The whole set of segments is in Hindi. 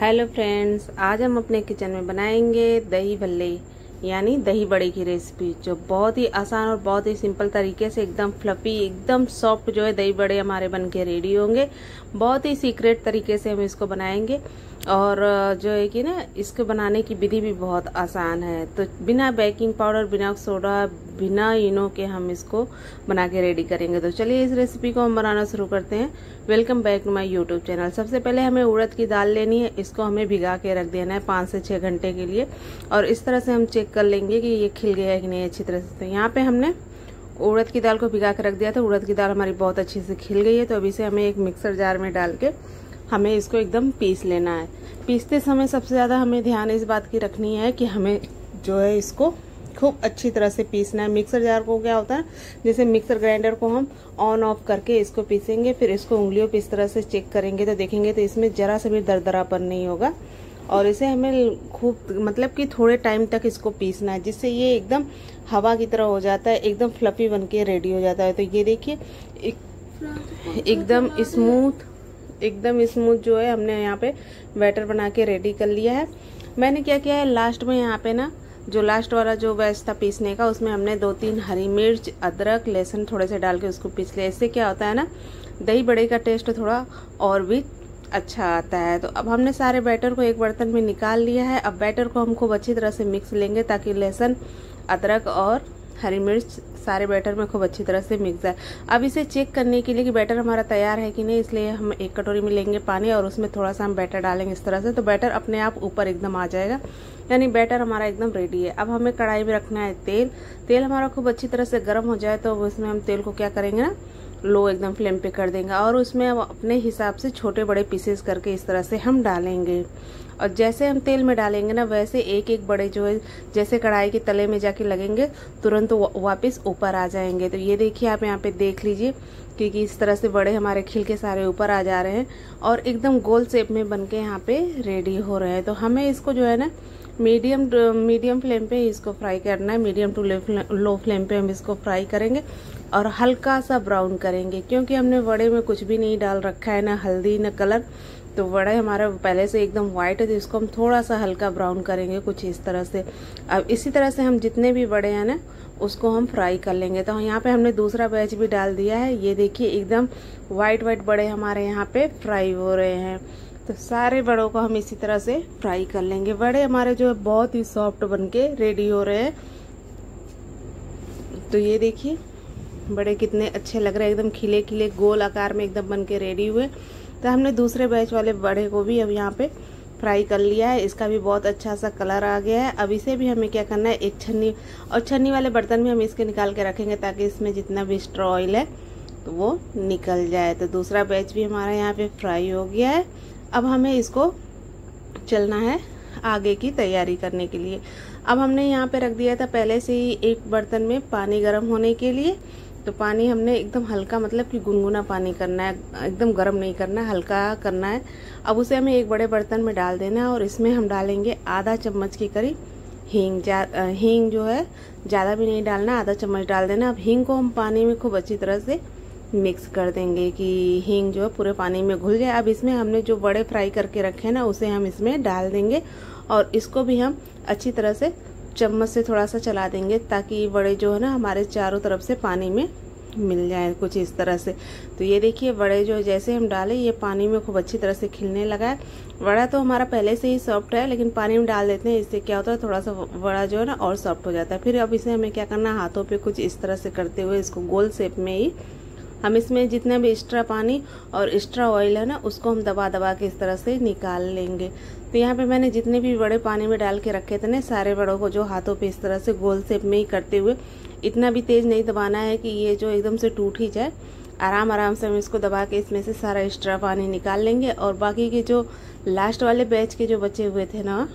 हेलो फ्रेंड्स, आज हम अपने किचन में बनाएंगे दही भल्ले यानी दही बड़े की रेसिपी, जो बहुत ही आसान और बहुत ही सिंपल तरीके से एकदम फ्लफी एकदम सॉफ्ट जो है दही बड़े हमारे बन के रेडी होंगे। बहुत ही सीक्रेट तरीके से हम इसको बनाएंगे और जो है कि ना इसको बनाने की विधि भी बहुत आसान है। तो बिना बेकिंग पाउडर, बिना सोडा, बिना इनो के हम इसको बना के रेडी करेंगे। तो चलिए इस रेसिपी को हम बनाना शुरू करते हैं। Welcome back to my YouTube channel. सबसे पहले हमें उड़द की दाल लेनी है, इसको हमें भिगा के रख देना है 5 से 6 घंटे के लिए और इस तरह से हम चेक कर लेंगे कि ये खिल गया है कि नहीं अच्छी तरह से। तो यहाँ पे हमने उड़द की दाल को भिगा के रख दिया था, उड़द की दाल हमारी बहुत अच्छे से खिल गई है। तो अभी से हमें एक मिक्सर जार में डाल के हमें इसको एकदम पीस लेना है। पीसते समय सबसे ज़्यादा हमें ध्यान इस बात की रखनी है कि हमें जो है इसको खूब अच्छी तरह से पीसना है। मिक्सर जार को क्या होता है, जैसे मिक्सर ग्राइंडर को हम ऑन ऑफ करके इसको पीसेंगे, फिर इसको उंगलियों पे इस तरह से चेक करेंगे तो देखेंगे तो इसमें जरा सा भी दरदरापन नहीं होगा। और इसे हमें खूब मतलब कि थोड़े टाइम तक इसको पीसना है, जिससे ये एकदम हवा की तरह हो जाता है, एकदम फ्लफी बन के रेडी हो जाता है। तो ये देखिए एकदम स्मूथ जो है हमने यहाँ पे बैटर बना के रेडी कर लिया है। मैंने क्या किया है, लास्ट में यहाँ पे ना जो लास्ट वाला जो बैच था पीसने का, उसमें हमने 2-3 हरी मिर्च, अदरक, लहसुन थोड़े से डाल के उसको पीस लिया। इससे क्या होता है ना, दही बड़े का टेस्ट थोड़ा और भी अच्छा आता है। तो अब हमने सारे बैटर को एक बर्तन में निकाल लिया है। अब बैटर को हम खूब अच्छी तरह से मिक्स लेंगे ताकि लहसुन, अदरक और हरी मिर्च सारे बैटर में खूब अच्छी तरह से मिक्स है। अब इसे चेक करने के लिए कि बैटर हमारा तैयार है कि नहीं, इसलिए हम एक कटोरी में लेंगे पानी और उसमें थोड़ा सा हम बैटर डालेंगे इस तरह से, तो बैटर अपने आप ऊपर एकदम आ जाएगा। यानी बैटर हमारा एकदम रेडी है। अब हमें कढ़ाई में रखना है तेल। तेल हमारा खूब अच्छी तरह से गर्म हो जाए तो उसमें हम तेल को क्या करेंगे ना, लो एकदम फ्लेम पे कर देंगे और उसमें अब अपने हिसाब से छोटे बड़े पीसेस करके इस तरह से हम डालेंगे। और जैसे हम तेल में डालेंगे ना, वैसे एक एक बड़े जो है जैसे कढ़ाई के तले में जाके लगेंगे तुरंत वापस ऊपर आ जाएंगे। तो ये देखिए, आप यहाँ पे देख लीजिए क्योंकि इस तरह से बड़े हमारे खिल के सारे ऊपर आ जा रहे हैं और एकदम गोल शेप में बन के यहाँ पे रेडी हो रहे हैं। तो हमें इसको जो है ना मीडियम फ्लेम पे इसको फ्राई करना है। मीडियम टू लो फ्लेम पे हम इसको फ्राई करेंगे और हल्का सा ब्राउन करेंगे, क्योंकि हमने वड़े में कुछ भी नहीं डाल रखा है, ना हल्दी ना कलर। तो वड़ा हमारा पहले से एकदम वाइट है, तो इसको हम थोड़ा सा हल्का ब्राउन करेंगे कुछ इस तरह से। अब इसी तरह से हम जितने भी वड़े हैं ना उसको हम फ्राई कर लेंगे। तो यहाँ पे हमने दूसरा बैच भी डाल दिया है। ये देखिए एकदम वाइट बड़े हमारे यहाँ पे फ्राई हो रहे हैं। तो सारे बड़ों को हम इसी तरह से फ्राई कर लेंगे। बड़े हमारे जो है बहुत ही सॉफ्ट बन के रेडी हो रहे हैं। तो ये देखिए बड़े कितने अच्छे लग रहे हैं, एकदम खिले खिले गोल आकार में एकदम बन के रेडी हुए। तो हमने दूसरे बैच वाले बड़े को भी अब यहाँ पे फ्राई कर लिया है, इसका भी बहुत अच्छा सा कलर आ गया है। अब इसे भी हमें क्या करना है, एक छन्नी और छन्नी वाले बर्तन में हम इसके निकाल के रखेंगे ताकि इसमें जितना भी एक्स्ट्रा ऑयल है तो वो निकल जाए। तो दूसरा बैच भी हमारा यहाँ पे फ्राई हो गया है। अब हमें इसको चलना है आगे की तैयारी करने के लिए। अब हमने यहाँ पे रख दिया था पहले से ही एक बर्तन में पानी गर्म होने के लिए। तो पानी हमने एकदम हल्का मतलब कि गुनगुना पानी करना है, एकदम गर्म नहीं करना है, हल्का करना है। अब उसे हमें एक बड़े बर्तन में डाल देना है और इसमें हम डालेंगे आधा चम्मच के करीब हींग। हींग जो है ज़्यादा भी नहीं डालना, आधा चम्मच डाल देना। अब हींग को हम पानी में खूब अच्छी तरह से मिक्स कर देंगे कि हींग जो है पूरे पानी में घुल जाए। अब इसमें हमने जो बड़े फ्राई करके रखे हैं ना उसे हम इसमें डाल देंगे और इसको भी हम अच्छी तरह से चम्मच से थोड़ा सा चला देंगे ताकि बड़े जो है ना हमारे चारों तरफ से पानी में मिल जाए कुछ इस तरह से। तो ये देखिए बड़े जो जैसे हम डाले ये पानी में खूब अच्छी तरह से खिलने लगा है। वड़ा तो हमारा पहले से ही सॉफ्ट है, लेकिन पानी में डाल देते हैं, इससे क्या होता है थोड़ा सा वड़ा जो है ना और सॉफ्ट हो जाता है। फिर अब इसे हमें क्या करना है, हाथों पर कुछ इस तरह से करते हुए इसको गोल शेप में ही हम इसमें जितना भी एक्स्ट्रा पानी और एक्स्ट्रा ऑयल है ना उसको हम दबा दबा के इस तरह से निकाल लेंगे। तो यहाँ पे मैंने जितने भी बड़े पानी में डाल के रखे थे ना सारे बड़ों को जो हाथों पे इस तरह से गोल शेप में ही करते हुए, इतना भी तेज़ नहीं दबाना है कि ये जो एकदम से टूट ही जाए। आराम आराम से हम इसको दबा के इसमें से सारा एक्स्ट्रा पानी निकाल लेंगे। और बाकी के जो लास्ट वाले बैच के जो बचे हुए थे ना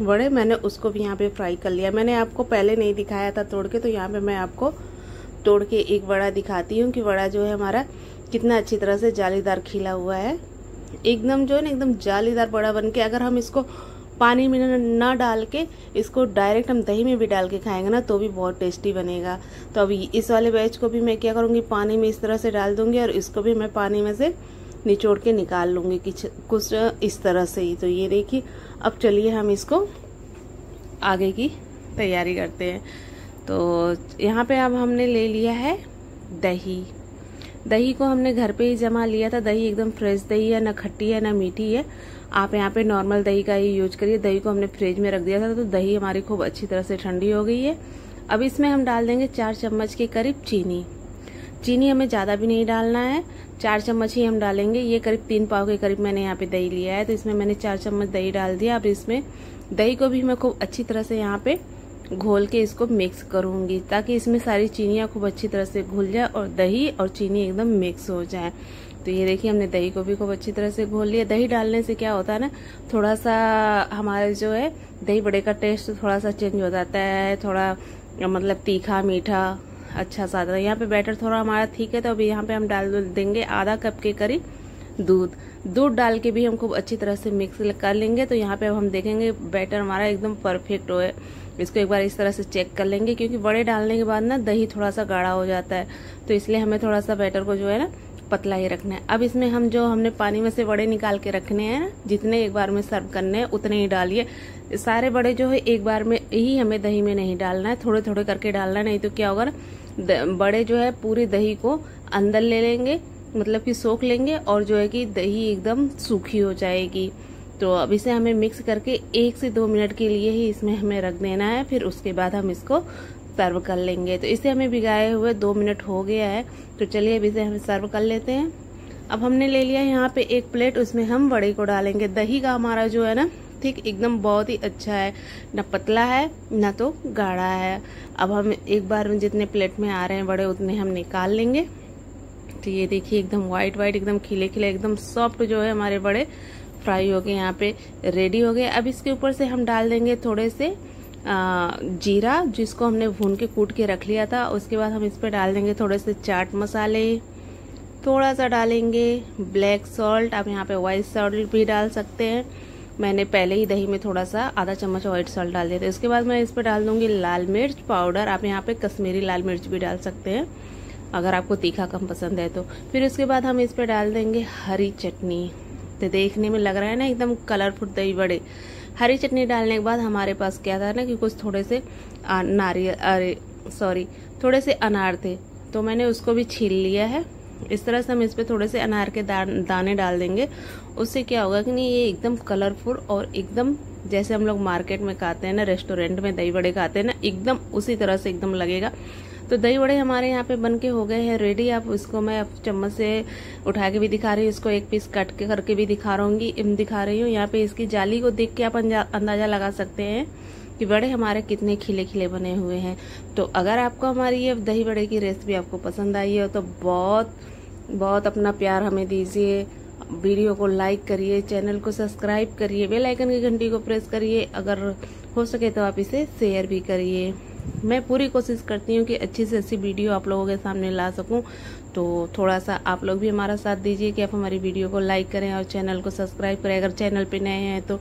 बड़े, मैंने उसको भी यहाँ पर फ्राई कर लिया। मैंने आपको पहले नहीं दिखाया था तोड़ के, तो यहाँ पर मैं आपको तोड़ के एक बड़ा दिखाती हूँ कि बड़ा जो है हमारा कितना अच्छी तरह से जालीदार खिला हुआ है। एकदम जो है ना एकदम जालीदार बड़ा बन के, अगर हम इसको पानी में ना डाल के इसको डायरेक्ट हम दही में भी डाल के खाएंगे ना तो भी बहुत टेस्टी बनेगा। तो अभी इस वाले बैच को भी मैं क्या करूँगी, पानी में इस तरह से डाल दूँगी और इसको भी मैं पानी में से निचोड़ के निकाल लूँगी कुछ इस तरह से ही। तो ये देखिए, अब चलिए हम इसको आगे की तैयारी करते हैं। तो यहाँ पे अब हमने ले लिया है दही। दही को हमने घर पे ही जमा लिया था। दही एकदम फ्रेश दही है, ना खट्टी है ना मीठी है। आप यहाँ पे नॉर्मल दही का ही यूज करिए। दही को हमने फ्रिज में रख दिया था, तो दही हमारी खूब अच्छी तरह से ठंडी हो गई है। अब इसमें हम डाल देंगे 4 चम्मच के करीब चीनी। चीनी हमें ज़्यादा भी नहीं डालना है, 4 चम्मच ही हम डालेंगे। ये करीब 3 पाव के करीब मैंने यहाँ पे दही लिया है, तो इसमें मैंने 4 चम्मच दही डाल दिया। अब इसमें दही को भी मैं खूब अच्छी तरह से यहाँ पे घोल के इसको मिक्स करूँगी, ताकि इसमें सारी चीनियाँ खूब अच्छी तरह से घुल जाए और दही और चीनी एकदम मिक्स हो जाए। तो ये देखिए, हमने दही को भी खूब अच्छी तरह से घोल लिया। दही डालने से क्या होता है ना, थोड़ा सा हमारे जो है दही बड़े का टेस्ट थोड़ा सा चेंज हो जाता है, थोड़ा मतलब तीखा मीठा अच्छा सा आता है। यहाँ पे बैटर थोड़ा हमारा ठीक है, तो अभी यहाँ पे हम डाल देंगे आधा कप के करीब दूध। दूध डाल के भी हम खूब अच्छी तरह से मिक्स कर लेंगे। तो यहाँ पे अब हम देखेंगे बैटर हमारा एकदम परफेक्ट हो है। इसको एक बार इस तरह से चेक कर लेंगे, क्योंकि बड़े डालने के बाद ना दही थोड़ा सा गाढ़ा हो जाता है, तो इसलिए हमें थोड़ा सा बैटर को जो है ना पतला ही रखना है। अब इसमें हम जो हमने पानी में से बड़े निकाल के रखने हैं ना, जितने एक बार में सर्व करने हैं उतने ही डालिए। सारे बड़े जो है एक बार में ही हमें दही में नहीं डालना है, थोड़े थोड़े करके डालना है। नहीं तो क्या होगा ना, बड़े जो है पूरी दही को अंदर ले लेंगे, मतलब कि सोख लेंगे, और जो है कि दही एकदम सूखी हो जाएगी। तो अब इसे हमें मिक्स करके 1 से 2 मिनट के लिए ही इसमें हमें रख देना है, फिर उसके बाद हम इसको सर्व कर लेंगे। तो इसे हमें भिगाए हुए 2 मिनट हो गया है, तो चलिए अब इसे हम सर्व कर लेते हैं। अब हमने ले लिया यहाँ पे एक प्लेट, उसमें हम वड़े को डालेंगे। दही का हमारा जो है ना ठीक एकदम बहुत ही अच्छा है, ना पतला है ना तो गाढ़ा है। अब हम एक बार में जितने प्लेट में आ रहे हैं वड़े उतने हम निकाल लेंगे। तो ये देखिए, एकदम व्हाइट व्हाइट एकदम खिले खिले एकदम सॉफ्ट जो है हमारे वड़े फ्राई हो गए, यहाँ पे रेडी हो गए। अब इसके ऊपर से हम डाल देंगे थोड़े से जीरा, जिसको हमने भून के कूट के रख लिया था। उसके बाद हम इस पर डाल देंगे थोड़े से चाट मसाले, थोड़ा सा डालेंगे ब्लैक सॉल्ट। आप यहाँ पे वाइट सॉल्ट भी डाल सकते हैं। मैंने पहले ही दही में थोड़ा सा आधा चम्मच वाइट सॉल्ट डाल दिया था। उसके बाद मैं इस पर डाल दूँगी लाल मिर्च पाउडर। आप यहाँ पे कश्मीरी लाल मिर्च भी डाल सकते हैं, अगर आपको तीखा कम पसंद है तो। फिर उसके बाद हम इस पर डाल देंगे हरी चटनी। तो देखने में लग रहा है ना एकदम कलरफुल दही बड़े। हरी चटनी डालने के बाद हमारे पास क्या था ना कि कुछ थोड़े से अनार थे, तो मैंने उसको भी छील लिया है। इस तरह से हम इस पे थोड़े से अनार के दाने डाल देंगे। उससे क्या होगा कि नहीं, ये एकदम कलरफुल और एकदम जैसे हम लोग मार्केट में खाते हैं ना, रेस्टोरेंट में दही बड़े खाते हैं ना, एकदम उसी तरह से एकदम लगेगा। तो दही बड़े हमारे यहाँ पे बनके हो गए हैं रेडी। आप इसको मैं चम्मच से उठा के भी दिखा रही हूँ, इसको एक पीस कट के करके भी दिखा रही हूँ। यहाँ पे इसकी जाली को देख के आप अंदाजा लगा सकते हैं कि बड़े हमारे कितने खिले खिले बने हुए हैं। तो अगर आपको हमारी ये दही बड़े की रेसिपी आपको पसंद आई हो तो बहुत बहुत अपना प्यार हमें दीजिए। वीडियो को लाइक करिए, चैनल को सब्सक्राइब करिए, बेल आइकन की घंटी को प्रेस करिए। अगर हो सके तो आप इसे शेयर भी करिए। मैं पूरी कोशिश करती हूँ कि अच्छी से अच्छी वीडियो आप लोगों के सामने ला सकूँ। तो थोड़ा सा आप लोग भी हमारा साथ दीजिए कि आप हमारी वीडियो को लाइक करें और चैनल को सब्सक्राइब करें। अगर चैनल पे नए हैं तो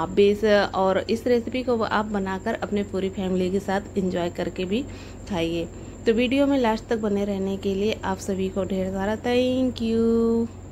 आप भी इस रेसिपी को आप बनाकर अपने पूरी फैमिली के साथ एंजॉय करके भी खाइए। तो वीडियो में लास्ट तक बने रहने के लिए आप सभी को ढेर सारा थैंक यू।